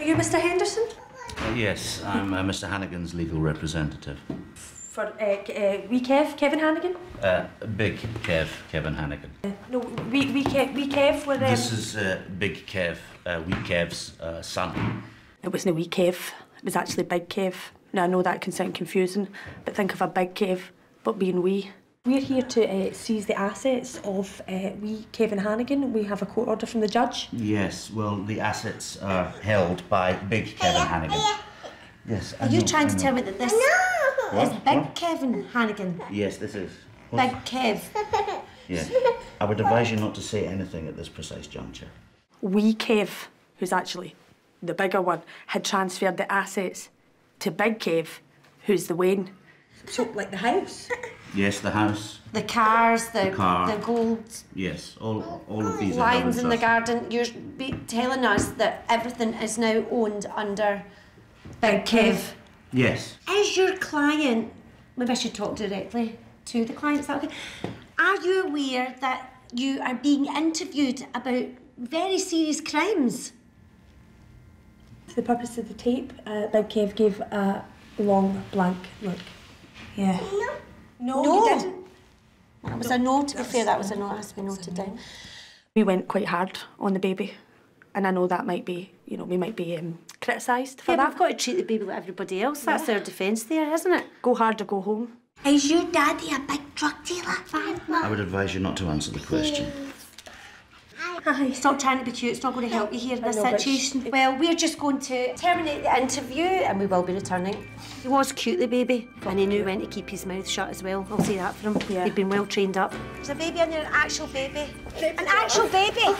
Are you Mr. Henderson? Yes, I'm Mr. Hannigan's legal representative. For wee Kev, Kevin Hannigan? Big Kev, Kevin Hannigan. No, wee Kev were... This is Big Kev, wee Kev's son. It wasn't a wee Kev, it was actually Big Kev. Now, I know that can sound confusing, but think of a big Kev, but being wee. We're here to seize the assets of wee Kevin Hannigan. We have a court order from the judge. Yes, well, the assets are held by Big Kevin Hannigan. Yes. Are you trying to tell me that this is Big Kevin Hannigan? Yes, this is. What? Big Kev. Yes. I would advise you not to say anything at this precise juncture. Wee Kev, who's actually the bigger one, had transferred the assets to Big Kev, who's the Wayne. So, like the house? Yes, the house. The cars, the car. The gold. Yes, all of these lines in the garden. You're telling us that everything is now owned under Big Kev. Yes. Is your client... Maybe I should talk directly to the client. Is that okay? Are you aware that you are being interviewed about very serious crimes? For the purpose of the tape, Big Kev gave a long, blank look. Yeah. No, you didn't. That was a no, to be fair, that was a no, that has to be noted down. We went quite hard on the baby, and I know that might be, you know, we might be criticised for that. But I've got to treat the baby like everybody else, that's their defence there, isn't it? Go hard or go home. Is your daddy a big drug dealer? I would advise you not to answer the question. Stop trying to be cute, it's not going to help you here in this situation. Well, we're just going to terminate the interview and we will be returning. He was cute, the baby, and he knew when to keep his mouth shut as well. I'll say that for him. Yeah. He'd been well trained up. There's a baby in there, an actual baby. An actual baby!